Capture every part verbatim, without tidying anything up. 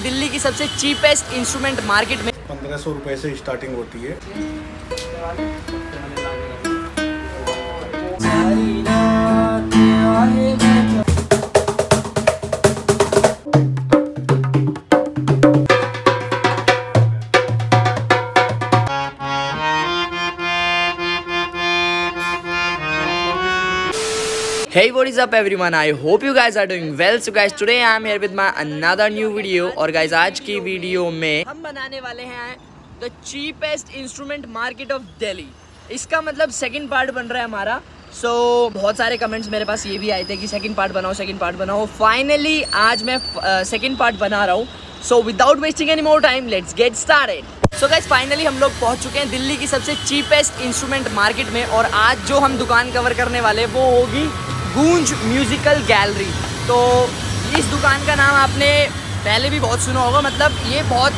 दिल्ली की सबसे cheapest instrument market में पंद्रह सौ रुपए से स्टार्टिंग होती है। Hey what is up everyone, I hope you guys are doing well. So guys today I am here with my another new video और guys आज की वीडियो में हम बनाने वाले हैं the cheapest instrument market of Delhi। इसका मतलब सेकंड पार्ट बन रहा है हमारा। सो so, बहुत सारे कमेंट्स मेरे पास ये भी आए थे कि सेकंड पार्ट बनाओ सेकंड पार्ट बनाओ फाइनली आज मैं सेकंड uh, पार्ट बना रहा हूँ। So without wasting any more time let's get started. So guys finally हम लोग पहुंच चुके हैं दिल्ली की सबसे चीपेस्ट इंस्ट्रूमेंट मार्केट में और आज जो हम दुकान कवर करने वाले वो होगी गूंज म्यूज़िकल गैलरी। तो इस दुकान का नाम आपने पहले भी बहुत सुना होगा, मतलब ये बहुत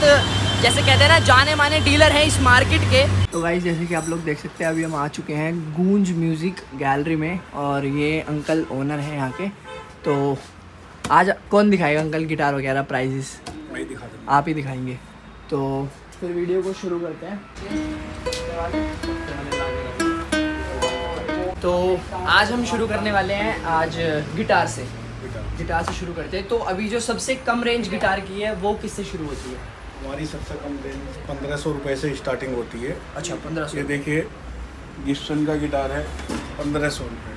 जैसे कहते हैं ना जाने माने डीलर हैं इस मार्केट के। तो गाइस जैसे कि आप लोग देख सकते हैं अभी हम आ चुके हैं गूंज म्यूज़िक गैलरी में और ये अंकल ओनर हैं यहाँ के। तो आज कौन दिखाएगा अंकल गिटार वगैरह प्राइजेस? मैं दिखा दूँ, आप ही दिखाएंगे। तो फिर वीडियो को शुरू करते हैं। तो आज हम शुरू करने वाले हैं आज गिटार से गिटार, गिटार से शुरू करते हैं। तो अभी जो सबसे कम रेंज गिटार की है वो किससे शुरू होती है? हमारी सबसे कम रेंज पंद्रह सौ रुपये से स्टार्टिंग होती है। अच्छा पंद्रह सौ। ये देखिए गिब्सन का गिटार है पंद्रह सौ रुपये,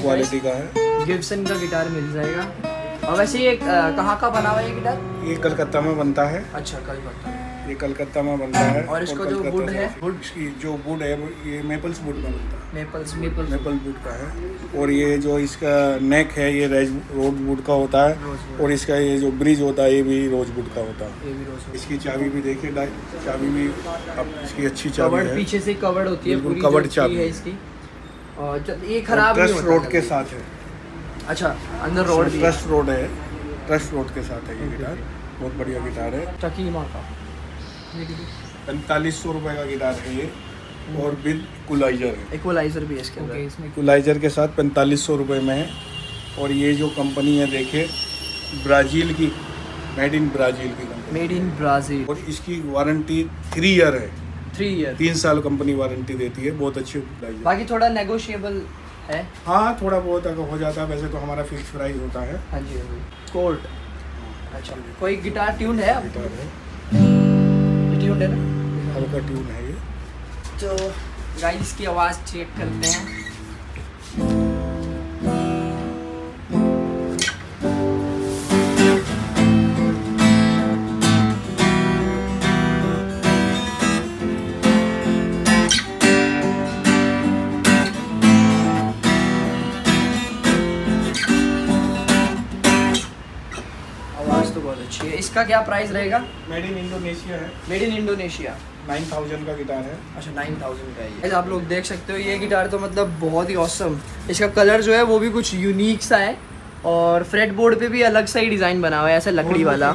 क्वालिटी का है, गिब्सन का गिटार मिल जाएगा। और वैसे ये कहाँ का बना हुआ है गिटार? ये कलकत्ता में बनता है। अच्छा कलकत्ता में, ये कलकत्ता में बनता है। और इसको जो वुड है, वुड की जो वुड है ये मेपल्स वुड का बनता है। मेपल्स मेपल मेपल वुड का है। और ये जो इसका नेक है ये रोज वुड का होता है और इसका ये जो ब्रिज होता है ये भी रोज वुड का होता है। इसकी चाबी भी देखिए, चाबी भी इसकी अच्छी चाबी है, पीछे से कवर्ड होती है, कवर्ड चाबी है इसकी। और ये खराब रोड के साथ है। अच्छा अंदर रोड भी, ट्रस्ट रोड है, ट्रस्ट रोड के साथ है ये गिटार। बहुत बढ़िया गिटार है। टकीमा का पैंतालीस सौ रुपये का गिटार है ये और विद इक्वलाइजर है। इक्वलाइजर भी है इसके अंदर, इसमें इक्वलाइजर के साथ पैंतालीस सौ रुपये में है। और ये जो कंपनी है देखिए ब्राज़ील की, मेड इन ब्राज़ील की कंपनी, मेड इन ब्राज़ील। और इसकी वारंटी थ्री ईयर है, थ्री ईयर तीन साल कंपनी वारंटी देती है। बहुत अच्छी इक्वलाइजर, बाकी थोड़ा नेगोशिएबल है। हाँ थोड़ा बहुत अगर हो जाता है, वैसे तो हमारा फिक्स प्राइस होता है। हाँ जी हाँ जी कोर्ट। अच्छा कोई गिटार ट्यून है? गिटार है, ट्यून है ना, हल्का ट्यून है ये। तो गाइस की आवाज़ चेक करते हैं। इसका क्या प्राइस रहेगा? मेड इन इंडोनेशिया है, made in Indonesia. Nine thousand का गिटार है। अच्छा नाइन थाउजेंड का है। आप लोग देख सकते हो ये गिटार तो मतलब बहुत ही ऑसम। इसका कलर जो है वो भी कुछ यूनिक सा है और फ्रेट बोर्ड पे भी अलग सा ही डिज़ाइन बना हुआ है, ऐसा लकड़ी वाला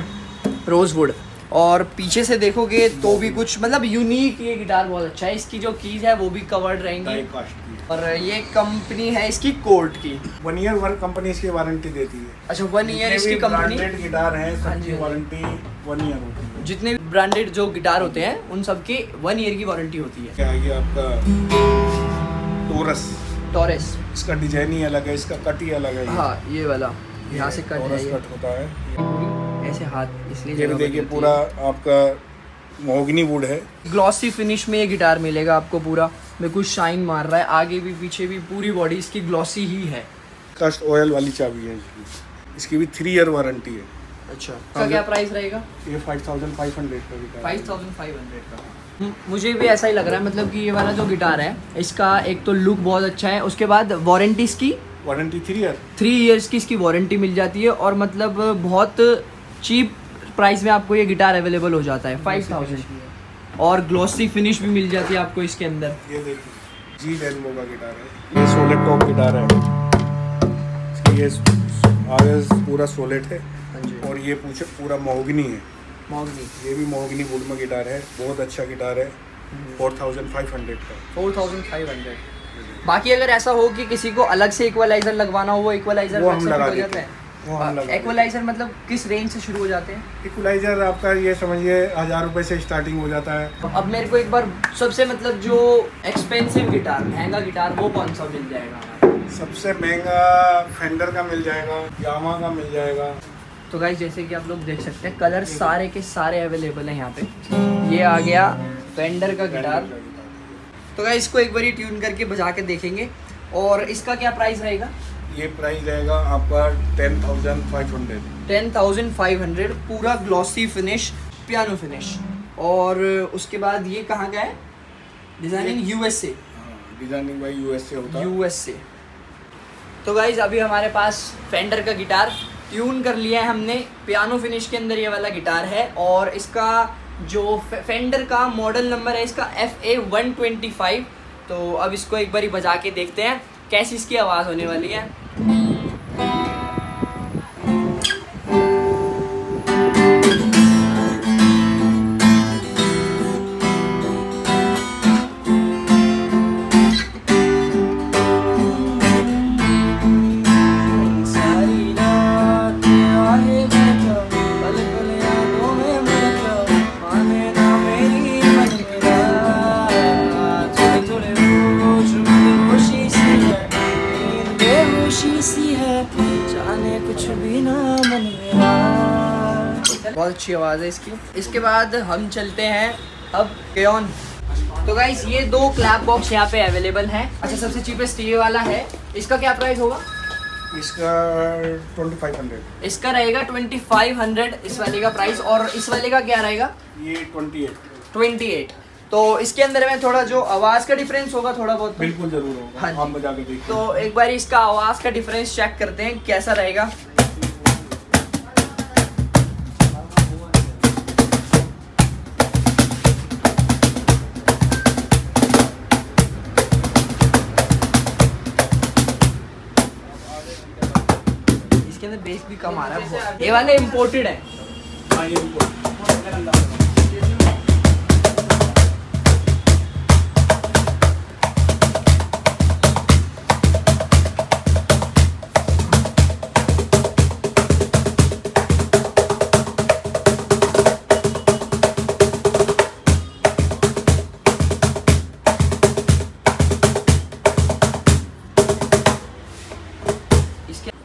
रोजवुड। और पीछे से देखोगे तो भी कुछ मतलब यूनिक, ये गिटार बहुत अच्छा है। इसकी जो कीज है वो भी कवर्ड रहेंगी और ये कंपनी है इसकी कोर्ट की। वन ईयर वर्क कंपनी इसकी वारंटी देती है। अच्छा वन ईयर इसकी कंपनी। ब्रांडेड गिटार है सबकी वारंटी वन ईयर होती है, जितने भी ब्रांडेड जो गिटार होते हैं उन सबकी वन ईयर की वारंटी होती है। क्या है ये आपका टोरस? टोरस इसका डिजाइन ही अलग है, इसका कट ही अलग है। हाँ ये वाला यहाँ से कट होता है ऐसे हाथ, इसलिए देखिए पूरा आपका मोहगनी वुड है। ग्लॉसी फिनिश में ये गिटार मिलेगा आपको, पूरा बिल्कुल शाइन मार रहा है, आगे भी पीछे भी पूरी बॉडी इसकी ग्लॉसी ही है। कास्ट ऑयल वाली चाबी है इसकी, इसकी भी थ्री ईयर वारंटी है। अच्छा इसका क्या प्राइस रहेगा? ये फाइव थाउजेंड फाइव हंड्रेड का guitar, five thousand five hundred का। मुझे भी ऐसा ही लग रहा है, मतलब कि ये वाला जो गिटार है इसका एक तो लुक बहुत अच्छा है, उसके बाद वारंटी इसकी warranty three year three years की इसकी वारंटी मिल जाती है। और मतलब बहुत चीप प्राइस में आपको ये गिटार अवेलेबल हो जाता है फाइव थाउजेंड और ग्लॉसी फिनिश भी मिल जाती है आपको इसके अंदर। ये देखिए जी डेनमो का गिटार है, ये सोलेट टॉप गिटार है, ये आगे पूरा सोलेट है और ये पूछे पूरा महोगनी है, महोगनी। ये भी महोगनी वुड में गिटार है, बहुत अच्छा गिटार है। फोर थाउजेंड फाइव हंड्रेड का, फोर थाउजेंड फाइव हंड्रेड। बाकी अगर ऐसा हो कि किसी को अलग से इक्वलाइजर लगवाना हो वो इक्वलाइजर हम लगा देते हैं। इक्वलाइजर मतलब किस रेंज से शुरू हो जाते हैं? इक्वलाइजर आपका ये समझिए हजार रुपए से स्टार्टिंग हो जाता है। अब मेरे को एक बार सबसे मतलब जो एक्सपेंसिव गिटार, महंगा गिटार, वो कौन सा मिल जाएगा? सबसे महंगा फेंडर का मिल जाएगा, यामा का मिल जाएगा। तो गाइस जैसे कि आप लोग देख सकते हैं कलर सारे के सारे अवेलेबल है यहाँ पे। ये आ गया फेंडर का गिटार। तो गाइस इसको एक बार ट्यून करके बजा के देखेंगे। और इसका क्या प्राइस रहेगा? ये प्राइस रहेगा आपका ten thousand five hundred. Ten thousand five hundred पूरा ग्लॉसी फिनिश, पियानो फिनिश। और उसके बाद ये कहाँ का है? Designing USA. डिजाइनिंग भाई यूएसए होता है, यूएसए। तो गाइज अभी हमारे पास फेंडर का गिटार ट्यून कर लिया है हमने, पियानो फिनिश के अंदर ये वाला गिटार है। और इसका जो फेंडर का मॉडल नंबर है इसका F A one twenty five. तो अब इसको एक बार ही बजा के देखते हैं कैसी इसकी आवाज़ होने वाली है। बहुत अच्छी आवाज़ है इसकी। इसके बाद हम चलते हैं अब कैजॉन। तो गाइस ये दो क्लैप बॉक्स यहाँ पे अवेलेबल हैं। अच्छा सबसे चीपेस्ट ये वाला है, इसका क्या प्राइस होगा? इसका ट्वेंटी फाइव हंड्रेड। इसका रहेगा ट्वेंटी फाइव हंड्रेड इस वाले का प्राइस। और इस वाले का क्या रहेगा? ये ट्वेंटी एट ट्वेंटी एट। तो इसके अंदर में थोड़ा जो आवाज़ का डिफरेंस होगा थोड़ा बहुत बिल्कुल जरूर होगा। हाँ हम बजा के देखिए। तो एक बार इसका आवाज़ का डिफरेंस चेक करते हैं कैसा रहेगा। इसके अंदर बेस भी कम आ रहा है। ये वाले इम्पोर्टेड है।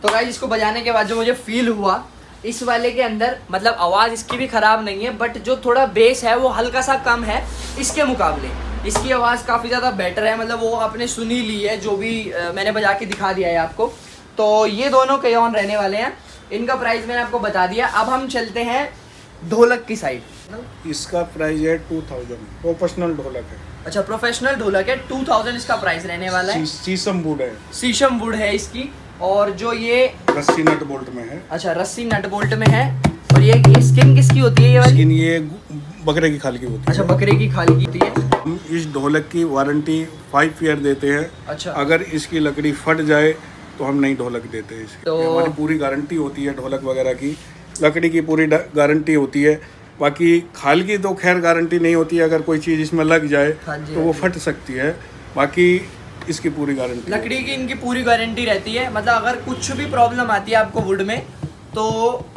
तो गाइस इसको बजाने के बाद जो मुझे फील हुआ इस वाले के अंदर, मतलब आवाज़ इसकी भी ख़राब नहीं है, बट जो थोड़ा बेस है वो हल्का सा कम है इसके मुकाबले। इसकी आवाज़ काफ़ी ज़्यादा बेटर है, मतलब वो आपने सुनी ली है जो भी आ, मैंने बजा के दिखा दिया है आपको। तो ये दोनों कैजॉन रहने वाले हैं। इनका प्राइस मैंने आपको बता दिया। अब हम चलते हैं ढोलक की साइड। इसका प्राइस है टू थाउजेंड। प्रोफेशनल ढोलक है। अच्छा प्रोफेशनल ढोलक है। टू थाउजेंड इसका प्राइस रहने वाला है। शीशम वुड है, शीशम वुड है इसकी। और जो ये रस्सी नट बोल्ट में है। अच्छा रस्सी नट बोल्ट में है। और ये, ये स्किन किसकी होती है? ये वाली स्किन ये बकरे की खाल की होती है। अच्छा बकरे की खाल की होती है। हम इस ढोलक की वारंटी फाइव ईयर देते हैं। अच्छा अगर इसकी लकड़ी फट जाए तो हम नई ढोलक देते हैं। तो हमारी पूरी गारंटी होती है ढोलक वगैरह की, लकड़ी की पूरी गारंटी होती है। बाकी खाल की तो खैर गारंटी नहीं होती है, अगर कोई चीज़ इसमें लग जाए तो वो फट सकती है। बाकी इसकी पूरी गारंटी, लकड़ी की इनकी पूरी गारंटी रहती है। मतलब अगर कुछ भी प्रॉब्लम आती है आपको वुड में तो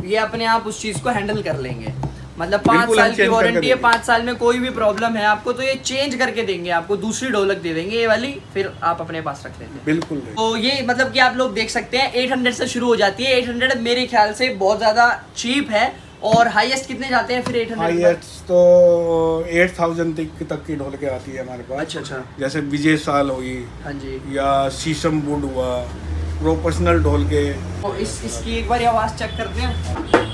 ये अपने आप उस चीज़ को हैंडल कर लेंगे। मतलब पाँच साल की वारंटी है, पाँच साल में कोई भी प्रॉब्लम है आपको तो ये चेंज करके देंगे, आपको दूसरी ढोलक दे देंगे ये वाली, फिर आप अपने पास रख लेंगे। बिल्कुल। तो ये मतलब कि आप लोग देख सकते हैं एट हंड्रेड से शुरू हो जाती है। एट हंड्रेड मेरे ख्याल से बहुत ज़्यादा चीप है। और हाईएस्ट कितने जाते हैं फिर? Eight hundred. हाईएस्ट तो एट थाउजेंड तक की ढोलकें आती है हमारे पास। अच्छा अच्छा। जैसे विजय साल होगी। हाँ जी। या शीशम वुड हुआ, प्रोफेशनल ढोलके। तो इस इसकी एक बार आवाज़ चेक करते हैं।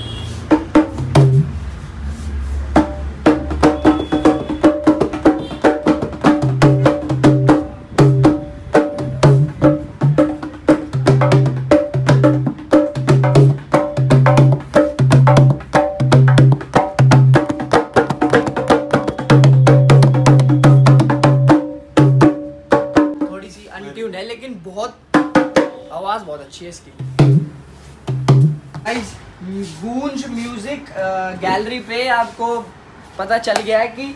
लेकिन बहुत आवाज बहुत अच्छी है इसकी। गाइस गूंज म्यूजिक गैलरी पे आपको पता चल गया है कि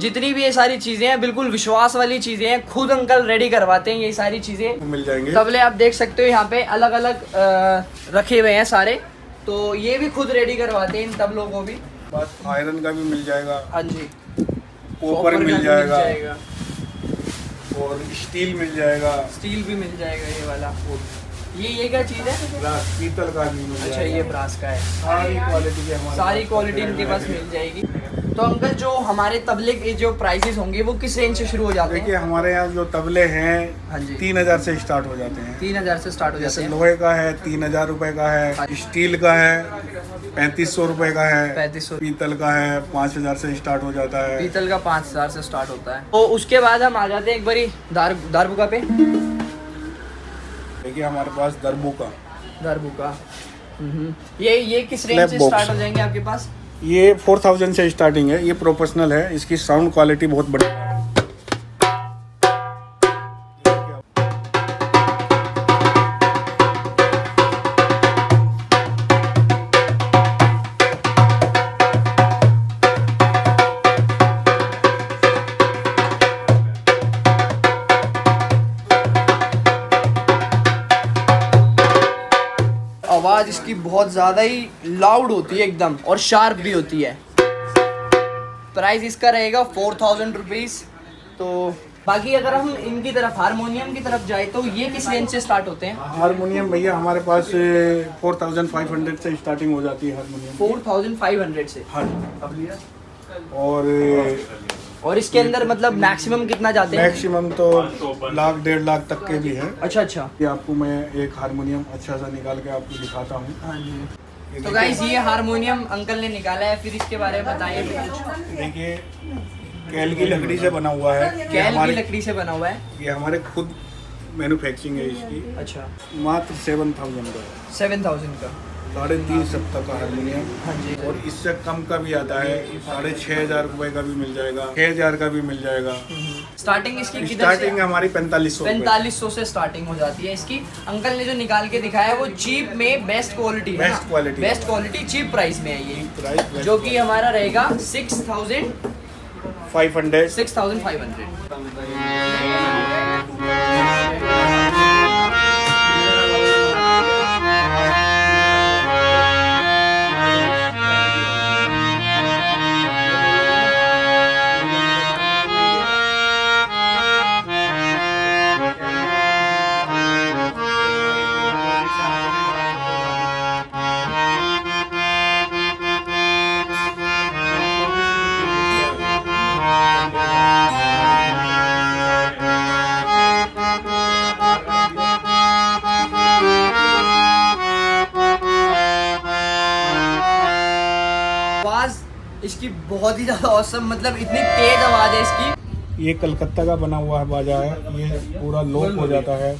जितनी भी ये सारी चीजें हैं बिल्कुल विश्वास वाली चीजें हैं, खुद अंकल रेडी करवाते हैं ये सारी चीजें मिल जाएंगे। तबले आप देख सकते हो यहाँ पे अलग अलग रखे हुए हैं सारे, तो ये भी खुद रेडी करवाते हैं इन तबलों को भी। बस आयरन का भी मिल जाएगा, हाँ जी, कॉपर मिल जाएगा, और स्टील मिल जाएगा, स्टील भी मिल जाएगा ये वाला। ये ये क्या चीज है? ब्रास, पीतल का भी मिल जाएगा। अच्छा, ये ब्रास का है। सारी क्वालिटी हमारे सारी क्वालिटी इनके पास मिल जाएगी। तो अंकल जो हमारे तबले के जो प्राइसेस होंगे वो किस रेंज से शुरू हो जाते हैं? देखिए हमारे यहाँ जो तबले हैं तीन हजार से स्टार्ट हो जाते हैं। तीन हजार से स्टार्ट हो जाते हैं। लोहे का है तीन हजार रूपए का है, स्टील का है पैंतीस सौ रूपये का है, पैंतीस सौ पीतल का है पाँच हजार से स्टार्ट हो जाता है। पीतल का पाँच हजार से स्टार्ट होता है। तो उसके बाद हम आ जाते हैं एक बारी दारबुका पे। देखिए हमारे पास दारबुका, दारबुका ये ये किस रेंज से स्टार्ट हो जाएंगे आपके पास? ये फोर थाउजेंड से स्टार्टिंग है। ये प्रोफेशनल है, इसकी साउंड क्वालिटी बहुत बढ़िया है। आवाज इसकी बहुत ज्यादा ही लाउड होती है एकदम, और शार्प भी होती है। प्राइस इसका रहेगा फोर थाउजेंड रुपीज। तो बाकी अगर हम इनकी तरफ हारमोनियम की तरफ जाए तो ये किस रेंज से स्टार्ट होते हैं? हारमोनियम भैया हमारे पास फोर थाउजेंड फाइव हंड्रेड से स्टार्टिंग हो जाती है harmonium. Four thousand five hundred से हाँ। और और इसके अंदर मतलब मैक्सिमम कितना जाते हैं? मैक्सिमम तो लाख डेढ़ लाख तक के भी है। अच्छा अच्छा, ये आपको मैं एक हारमोनियम अच्छा सा निकाल के आपको दिखाता हूँ। हाँ जी, तो गाइस ये हारमोनियम अंकल ने निकाला है, फिर इसके बारे में बताइए। देखिए कैल की लकड़ी से बना हुआ है, कैल की लकड़ी से बना हुआ है, ये हमारे खुद मैन्युफैक्चरिंग है इसकी। अच्छा, मात्र सेवन थाउजेंड का, सेवन थाउजेंड का साढ़े तीन सप्ताह का हारमोनियम। और इससे कम का भी आता है, साढ़े छः हजार रुपये का भी मिल जाएगा, छः हजार का भी मिल जाएगा। स्टार्टिंग इसकी किधर से? स्टार्टिंग हमारी पैंतालीस सौ पैंतालीस सौ से स्टार्टिंग हो जाती है इसकी। अंकल ने जो निकाल के दिखाया है वो चीप में best quality, best quality best quality cheap price में है ये, जो की हमारा रहेगा six thousand five hundred. Six thousand five hundred. इसकी बहुत ही ज़्यादा औसम, मतलब इतनी तेज आवाज़ है इसकी। ये कलकत्ता का बना हुआ है बाजा है, ये पूरा लॉक हो जाता है।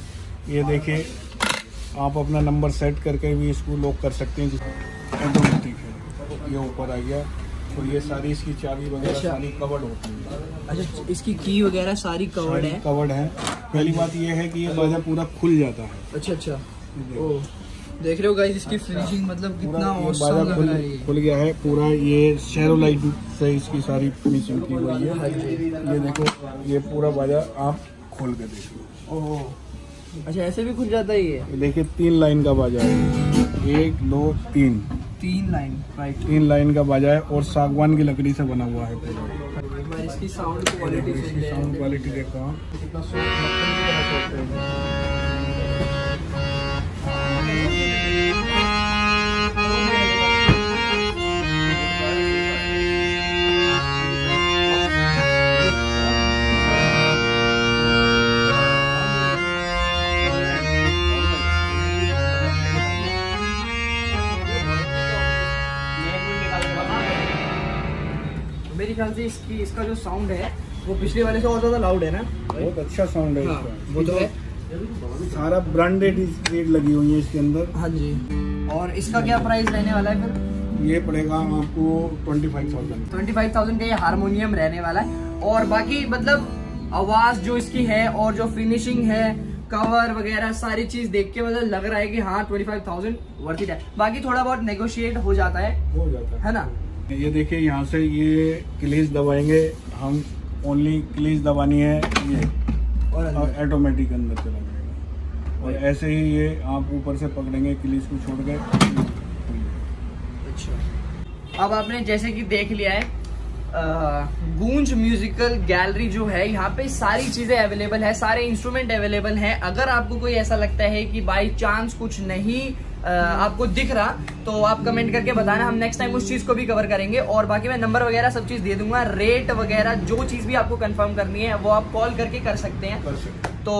ये देखिए आप अपना नंबर सेट करके भी इसको लॉक कर सकते हैं। एकदम ठीक है, ये ऊपर आ गया। और ये सारी इसकी चाबी वगैरह सारी कवर्ड होती है। अच्छा, इसकी की वगैरह सारी कवर्ड है, कवर्ड है। पहली बात ये है कि ये बाजा पूरा खुल जाता है। अच्छा अच्छा, देख रहे हो गाइस इसकी फिनिशिंग मतलब कितना औसम लग रहा है। खुल गया है पूरा, ये शेरो लाइट से इसकी सारी फिनिशिंग की हुई है। ये देखो ये पूरा बाजा आप खोल के देखो। ओह अच्छा, ऐसे भी खुल जाता है ये? देखिए तीन लाइन का बाजा है, एक दो तीन, तीन लाइन राइट, तीन लाइन का बाजा है। और सागवान की लकड़ी से बना हुआ है पूरा। इसकी साउंड क्वालिटी, इसकी साउंड क्वालिटी देखो कितना। मेरे ख्याल से इसकी इसका जो साउंड है वो पिछले वाले से और ज़्यादा लाउड है ना? बहुत अच्छा साउंड है हाँ, इसका। वो तो है, सारा ब्रांडेड रेट लगी हुई है इसके अंदर। हाँ जी। और इसका क्या प्राइस रहने वाला है फिर? ये पड़ेगा आपको twenty five thousand twenty five thousand का ये हारमोनियम रहने वाला है। और बाकी मतलब आवाज़ जो इसकी है और जो फिनिशिंग है, कवर वगैरह सारी चीज देख के मतलब लग रहा है कि हाँ twenty five thousand worth it है। बाकी थोड़ा बहुत नेगोशिएट हो जाता है, हो जाता है ना? ये देखिए यहाँ से ये क्लीज दबाएंगे हम, ओनली क्लीज दबानी है ये, और ऑटोमेटिक अंदर चला जाएगा। और ऐसे ही ये आप ऊपर से पकड़ेंगे क्लीज को छोड़ के। अच्छा, अब आपने जैसे कि देख लिया है गूंज म्यूजिकल गैलरी जो है, यहाँ पे सारी चीज़ें अवेलेबल है, सारे इंस्ट्रूमेंट अवेलेबल हैं। अगर आपको कोई ऐसा लगता है कि बाई चांस कुछ नहीं आ, आपको दिख रहा, तो आप कमेंट करके बताना, हम नेक्स्ट टाइम उस चीज़ को भी कवर करेंगे। और बाकी मैं नंबर वगैरह सब चीज़ दे दूंगा, रेट वगैरह जो चीज़ भी आपको कंफर्म करनी है वो आप कॉल करके कर सकते हैं। तो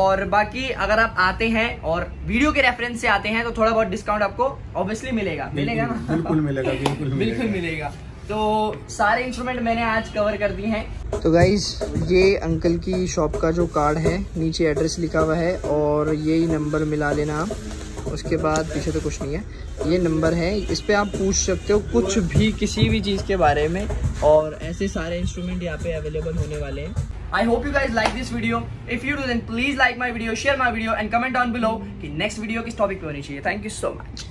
और बाकी अगर आप आते हैं और वीडियो के रेफरेंस से आते हैं तो थोड़ा बहुत डिस्काउंट आपको ऑब्वियसली मिलेगा। मिलेगा ना? बिल्कुल मिलेगा, बिल्कुल मिलेगा। तो सारे इंस्ट्रूमेंट मैंने आज कवर कर दिए हैं। तो गाइज, ये अंकल की शॉप का जो कार्ड है, नीचे एड्रेस लिखा हुआ है और यही नंबर मिला लेना आप। उसके बाद पीछे तो कुछ नहीं है, ये नंबर है, इस पर आप पूछ सकते हो कुछ भी किसी भी चीज़ के बारे में। और ऐसे सारे इंस्ट्रूमेंट यहाँ पे अवेलेबल होने वाले हैं। I hope you guys like this video. If you do then please like my video, share my video and comment down below कि नेक्स्ट वीडियो किस टॉपिक पे होनी चाहिए। Thank you so much.